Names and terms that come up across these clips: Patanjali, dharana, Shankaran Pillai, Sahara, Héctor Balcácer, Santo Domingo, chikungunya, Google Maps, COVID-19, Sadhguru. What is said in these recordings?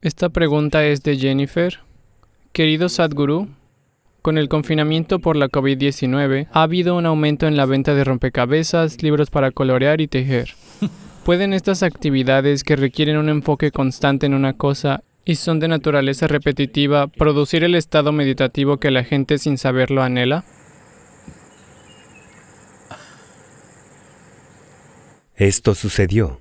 Esta pregunta es de Jennifer. Querido Sadhguru, con el confinamiento por la COVID-19, ha habido un aumento en la venta de rompecabezas, libros para colorear y tejer. ¿Pueden estas actividades que requieren un enfoque constante en una cosa y son de naturaleza repetitiva, producir el estado meditativo que la gente sin saberlo anhela? Esto sucedió.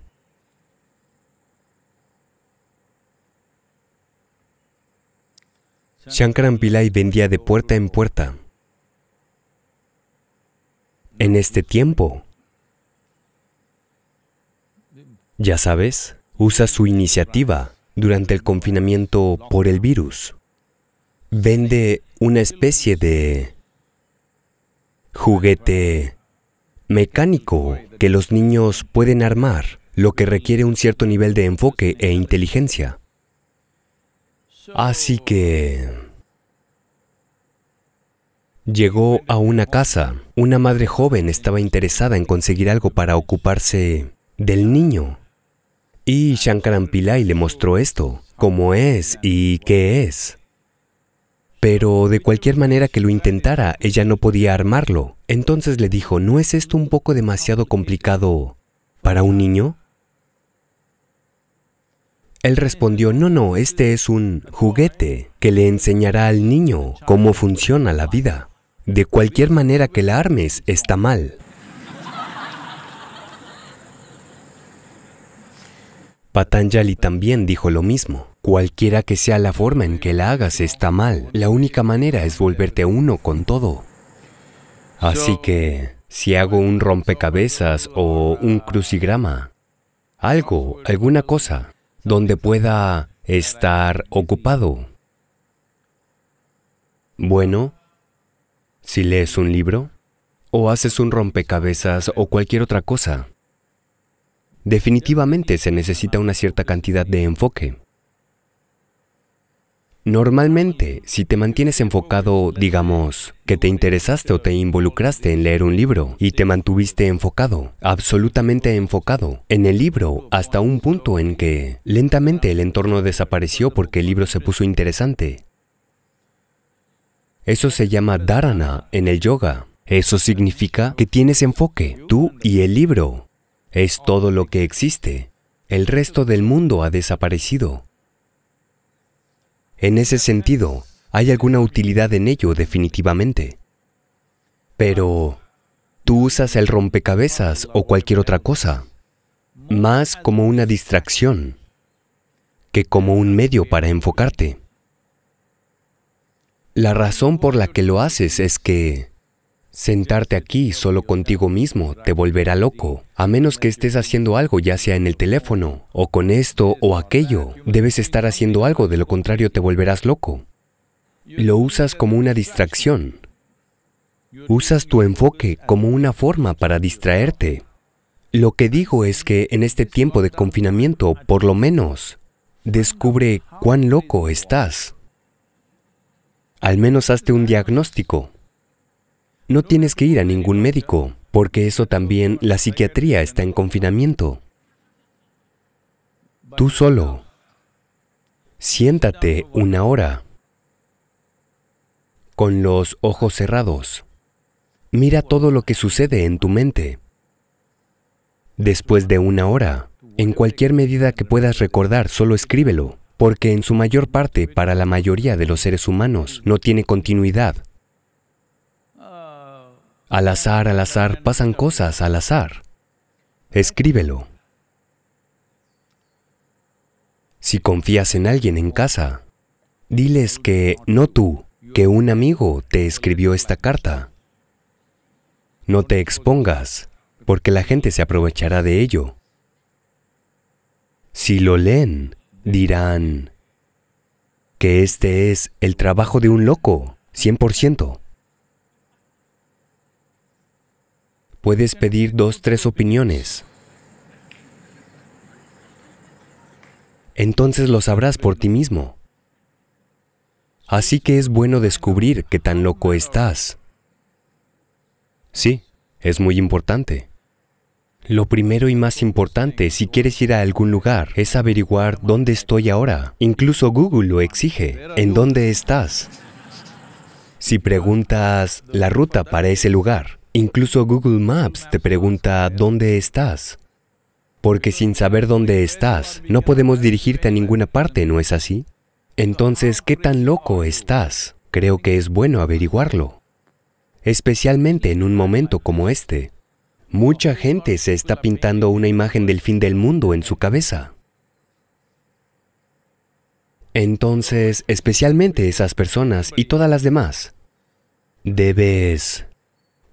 Shankaran Pillai vendía de puerta en puerta. En este tiempo, ya sabes, usa su iniciativa durante el confinamiento por el virus. Vende una especie de juguete mecánico que los niños pueden armar, lo que requiere un cierto nivel de enfoque e inteligencia. Así que llegó a una casa. Una madre joven estaba interesada en conseguir algo para ocuparse del niño. Y Shankaran Pillai le mostró esto, cómo es y qué es. Pero de cualquier manera que lo intentara, ella no podía armarlo. Entonces le dijo, ¿no es esto un poco demasiado complicado para un niño? Él respondió, no, este es un juguete que le enseñará al niño cómo funciona la vida. De cualquier manera que la armes, está mal. Patanjali también dijo lo mismo. Cualquiera que sea la forma en que la hagas, está mal. La única manera es volverte uno con todo. Así que, si hago un rompecabezas o un crucigrama, alguna cosa, donde pueda estar ocupado. Bueno, si lees un libro, o haces un rompecabezas o cualquier otra cosa, definitivamente se necesita una cierta cantidad de enfoque. Normalmente, si te mantienes enfocado, digamos, que te interesaste o te involucraste en leer un libro y te mantuviste enfocado, absolutamente enfocado, en el libro hasta un punto en que lentamente el entorno desapareció porque el libro se puso interesante. Eso se llama dharana en el yoga. Eso significa que tienes enfoque. Tú y el libro es todo lo que existe. El resto del mundo ha desaparecido. En ese sentido, hay alguna utilidad en ello definitivamente. Pero tú usas el rompecabezas o cualquier otra cosa más como una distracción que como un medio para enfocarte. La razón por la que lo haces es que sentarte aquí solo contigo mismo te volverá loco, a menos que estés haciendo algo, ya sea en el teléfono, o con esto o aquello. Debes estar haciendo algo, de lo contrario te volverás loco. Lo usas como una distracción. Usas tu enfoque como una forma para distraerte. Lo que digo es que en este tiempo de confinamiento, por lo menos, descubre cuán loco estás. Al menos hazte un diagnóstico. No tienes que ir a ningún médico, porque eso también, la psiquiatría está en confinamiento. Tú solo, siéntate una hora, con los ojos cerrados. Mira todo lo que sucede en tu mente. Después de una hora, en cualquier medida que puedas recordar, solo escríbelo, porque en su mayor parte, para la mayoría de los seres humanos, no tiene continuidad. Al azar, pasan cosas al azar. Escríbelo. Si confías en alguien en casa, diles que, no tú, que un amigo te escribió esta carta. No te expongas, porque la gente se aprovechará de ello. Si lo leen, dirán que este es el trabajo de un loco, 100%. Puedes pedir 2 o 3 opiniones. Entonces lo sabrás por ti mismo. Así que es bueno descubrir qué tan loco estás. Sí, es muy importante. Lo primero y más importante si quieres ir a algún lugar es averiguar dónde estoy ahora. Incluso Google lo exige. ¿En dónde estás? Si preguntas la ruta para ese lugar, incluso Google Maps te pregunta dónde estás. Porque sin saber dónde estás, no podemos dirigirte a ninguna parte, ¿no es así? Entonces, ¿qué tan loco estás? Creo que es bueno averiguarlo, especialmente en un momento como este. Mucha gente se está pintando una imagen del fin del mundo en su cabeza. Entonces, especialmente esas personas y todas las demás, debes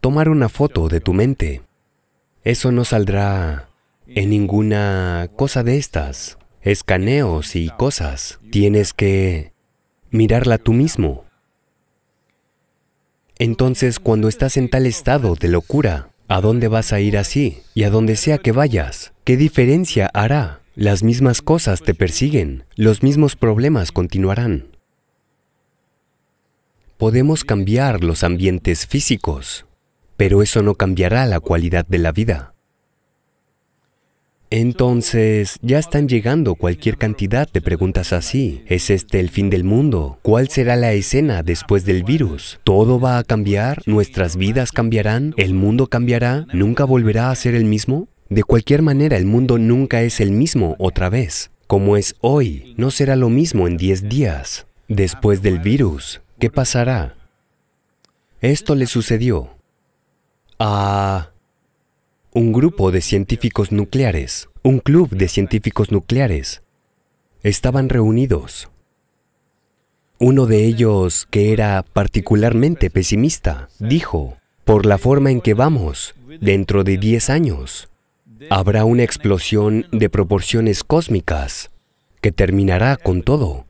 tomar una foto de tu mente. Eso no saldrá en ninguna cosa de estas, escaneos y cosas. Tienes que mirarla tú mismo. Entonces, cuando estás en tal estado de locura, ¿a dónde vas a ir así? Y a donde sea que vayas, ¿qué diferencia hará? Las mismas cosas te persiguen, los mismos problemas continuarán. Podemos cambiar los ambientes físicos, pero eso no cambiará la cualidad de la vida. Entonces, ya están llegando cualquier cantidad de preguntas así. ¿Es este el fin del mundo? ¿Cuál será la escena después del virus? ¿Todo va a cambiar? ¿Nuestras vidas cambiarán? ¿El mundo cambiará? ¿Nunca volverá a ser el mismo? De cualquier manera, el mundo nunca es el mismo otra vez. Como es hoy, no será lo mismo en 10 días. Después del virus, ¿qué pasará? Esto le sucedió a un grupo de científicos nucleares, un club de científicos nucleares. Estaban reunidos. Uno de ellos, que era particularmente pesimista, dijo, por la forma en que vamos, dentro de 10 años, habrá una explosión de proporciones cósmicas que terminará con todo.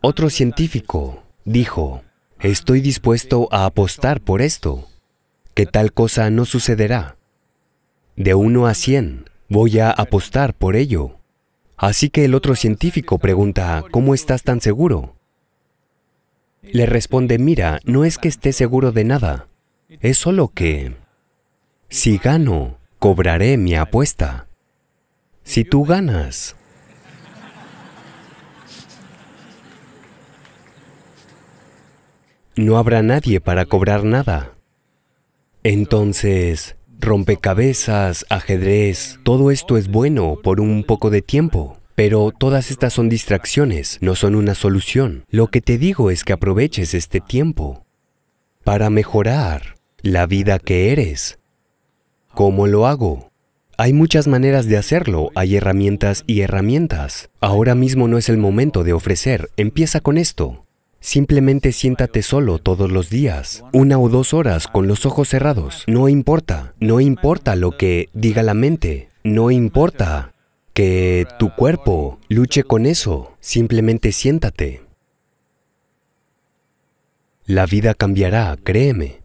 Otro científico dijo, estoy dispuesto a apostar por esto, que tal cosa no sucederá. De 1 a 100, voy a apostar por ello. Así que el otro científico pregunta, ¿cómo estás tan seguro? Le responde, mira, no es que esté seguro de nada, es solo que si gano, cobraré mi apuesta. Si tú ganas, no habrá nadie para cobrar nada. Entonces, rompecabezas, ajedrez, todo esto es bueno por un poco de tiempo, pero todas estas son distracciones, no son una solución. Lo que te digo es que aproveches este tiempo para mejorar la vida que eres. ¿Cómo lo hago? Hay muchas maneras de hacerlo, hay herramientas y herramientas. Ahora mismo no es el momento de ofrecer, empieza con esto. Simplemente siéntate solo todos los días, 1 o 2 horas con los ojos cerrados. No importa, no importa lo que diga la mente, no importa que tu cuerpo luche con eso, simplemente siéntate. La vida cambiará, créeme.